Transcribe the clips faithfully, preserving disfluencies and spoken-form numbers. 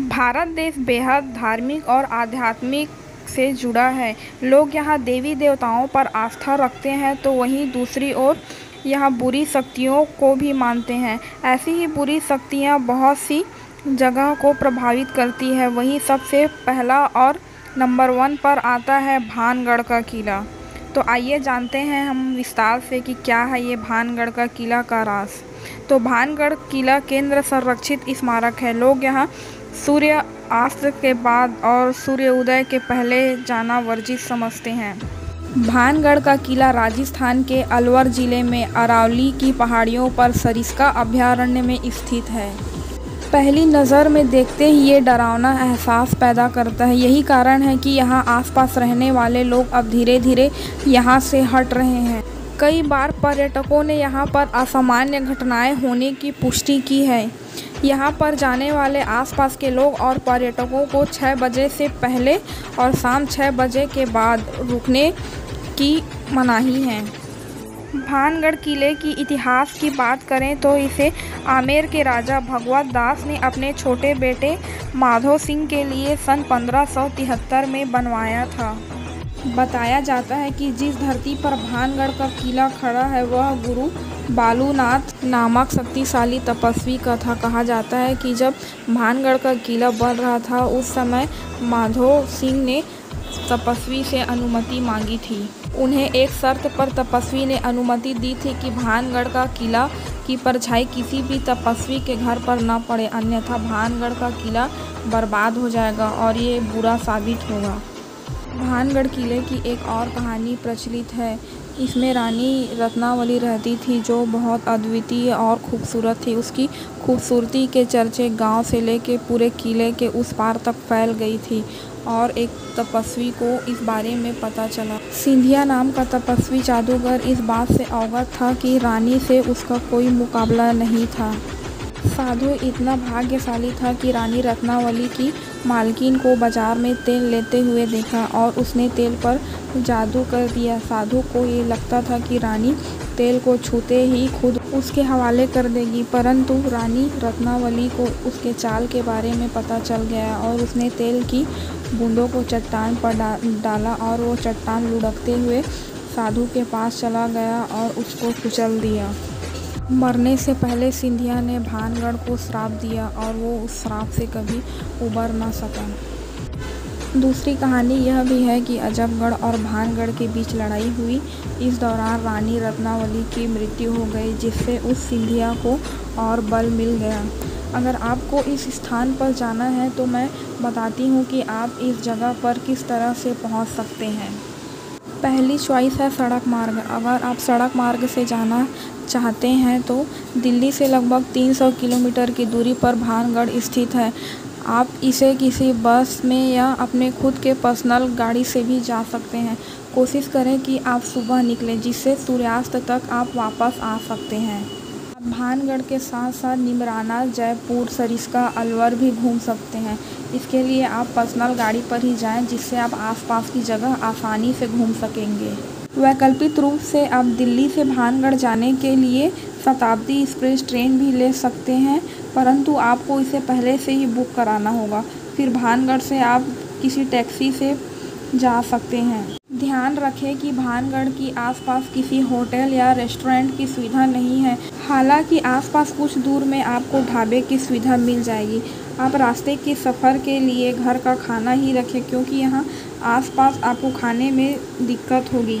भारत देश बेहद धार्मिक और आध्यात्मिक से जुड़ा है। लोग यहाँ देवी देवताओं पर आस्था रखते हैं तो वहीं दूसरी ओर यहाँ बुरी शक्तियों को भी मानते हैं। ऐसी ही बुरी शक्तियाँ बहुत सी जगह को प्रभावित करती है। वहीं सबसे पहला और नंबर वन पर आता है भानगढ़ का किला। तो आइए जानते हैं हम विस्तार से कि क्या है ये भानगढ़ का किला का राज। तो भानगढ़ किला केंद्र संरक्षित स्मारक है। लोग यहाँ सूर्य अस्त के बाद और सूर्योदय के पहले जाना वर्जित समझते हैं। भानगढ़ का किला राजस्थान के अलवर ज़िले में अरावली की पहाड़ियों पर सरिस्का अभयारण्य में स्थित है। पहली नज़र में देखते ही ये डरावना एहसास पैदा करता है। यही कारण है कि यहाँ आसपास रहने वाले लोग अब धीरे धीरे यहाँ से हट रहे हैं। कई बार पर्यटकों ने यहाँ पर असामान्य घटनाएं होने की पुष्टि की है। यहाँ पर जाने वाले आसपास के लोग और पर्यटकों को छः बजे से पहले और शाम छः बजे के बाद रुकने की मनाही है। भानगढ़ किले की इतिहास की बात करें तो इसे आमेर के राजा भगवत दास ने अपने छोटे बेटे माधव सिंह के लिए सन पंद्रह सौ तिहत्तर में बनवाया था। बताया जाता है कि जिस धरती पर भानगढ़ का किला खड़ा है वह गुरु बालू नाथ नामक शक्तिशाली तपस्वी का था। कहा जाता है कि जब भानगढ़ का किला बन रहा था उस समय माधव सिंह ने तपस्वी से अनुमति मांगी थी। उन्हें एक शर्त पर तपस्वी ने अनुमति दी थी कि भानगढ़ का किला की परछाई किसी भी तपस्वी के घर पर न पड़े, अन्यथा भानगढ़ का किला बर्बाद हो जाएगा और ये बुरा साबित होगा। भानगढ़ किले की एक और कहानी प्रचलित है। इसमें रानी रत्नावली रहती थी जो बहुत अद्वितीय और खूबसूरत थी। उसकी खूबसूरती के चर्चे गांव से लेके पूरे किले के उस पार तक फैल गई थी और एक तपस्वी को इस बारे में पता चला। सिंधिया नाम का तपस्वी जादूगर इस बात से अवगत था कि रानी से उसका कोई मुकाबला नहीं था। साधु इतना भाग्यशाली था कि रानी रत्नावली की मालकिन को बाजार में तेल लेते हुए देखा और उसने तेल पर जादू कर दिया। साधु को ये लगता था कि रानी तेल को छूते ही खुद उसके हवाले कर देगी, परंतु रानी रत्नावली को उसके चाल के बारे में पता चल गया और उसने तेल की बूंदों को चट्टान पर डा, डाला और वो चट्टान लुढ़कते हुए साधु के पास चला गया और उसको कुचल दिया। मरने से पहले सिंधिया ने भानगढ़ को श्राप दिया और वो उस श्राप से कभी उबर ना सका। दूसरी कहानी यह भी है कि अजमगढ़ और भानगढ़ के बीच लड़ाई हुई। इस दौरान रानी रत्नावली की मृत्यु हो गई जिससे उस सिंधिया को और बल मिल गया। अगर आपको इस स्थान पर जाना है तो मैं बताती हूँ कि आप इस जगह पर किस तरह से पहुँच सकते हैं। पहली चॉइस है सड़क मार्ग। अगर आप सड़क मार्ग से जाना चाहते हैं तो दिल्ली से लगभग तीन सौ किलोमीटर की दूरी पर भानगढ़ स्थित है। आप इसे किसी बस में या अपने खुद के पर्सनल गाड़ी से भी जा सकते हैं। कोशिश करें कि आप सुबह निकलें जिससे सूर्यास्त तक आप वापस आ सकते हैं। भानगढ़ के साथ साथ नीमराना, जयपुर, सरिस्का, अलवर भी घूम सकते हैं। इसके लिए आप पर्सनल गाड़ी पर ही जाएं जिससे आप आसपास की जगह आसानी से घूम सकेंगे। वैकल्पिक रूप से आप दिल्ली से भानगढ़ जाने के लिए शताब्दी एक्सप्रेस ट्रेन भी ले सकते हैं, परंतु आपको इसे पहले से ही बुक कराना होगा। फिर भानगढ़ से आप किसी टैक्सी से जा सकते हैं। ध्यान रखें कि भानगढ़ की आसपास किसी होटल या रेस्टोरेंट की सुविधा नहीं है। हालांकि आसपास कुछ दूर में आपको ढाबे की सुविधा मिल जाएगी। आप रास्ते के सफ़र के लिए घर का खाना ही रखें क्योंकि यहाँ आसपास आपको खाने में दिक्कत होगी।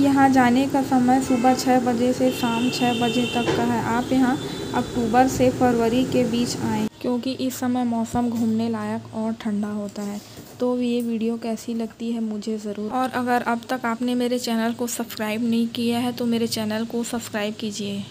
यहाँ जाने का समय सुबह छः बजे से शाम छः बजे तक का है। आप यहाँ अक्टूबर से फरवरी के बीच आएँ क्योंकि इस समय मौसम घूमने लायक और ठंडा होता है। तो ये वीडियो कैसी लगती है मुझे ज़रूर, और अगर अब तक आपने मेरे चैनल को सब्सक्राइब नहीं किया है तो मेरे चैनल को सब्सक्राइब कीजिए।